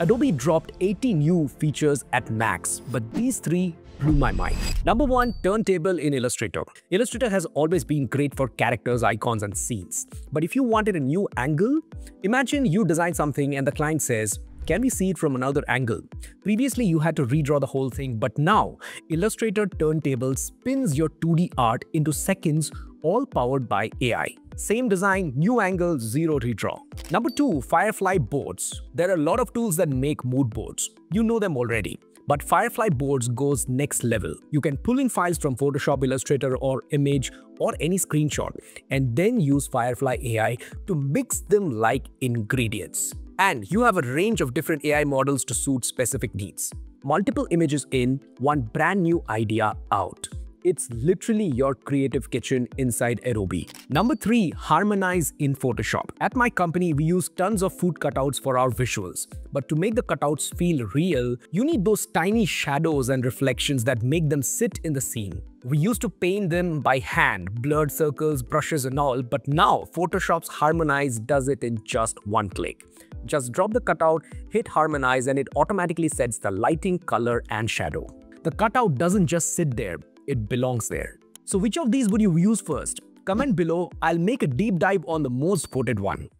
Adobe dropped 80 new features at max, but these three blew my mind. Number one, turntable in Illustrator. Illustrator has always been great for characters, icons, and scenes. But if you wanted a new angle, imagine you design something and the client says, "Can we see it from another angle?" Previously, you had to redraw the whole thing, but now Illustrator Turntable spins your 2D art into seconds, all powered by AI. Same design, new angle, zero redraw. Number two, Firefly Boards. There are a lot of tools that make mood boards. You know them already. But Firefly Boards goes next level. You can pull in files from Photoshop, Illustrator, or image, or any screenshot, and then use Firefly AI to mix them like ingredients. And you have a range of different AI models to suit specific needs. Multiple images in, one brand new idea out. It's literally your creative kitchen inside Adobe. Number three, Harmonize in Photoshop. At my company, we use tons of food cutouts for our visuals. But to make the cutouts feel real, you need those tiny shadows and reflections that make them sit in the scene. We used to paint them by hand, blurred circles, brushes and all, but now Photoshop's Harmonize does it in just one click. Just drop the cutout, hit Harmonize, and it automatically sets the lighting, color and shadow. The cutout doesn't just sit there. It belongs there. So which of these would you use first? Comment below. I'll make a deep dive on the most voted one.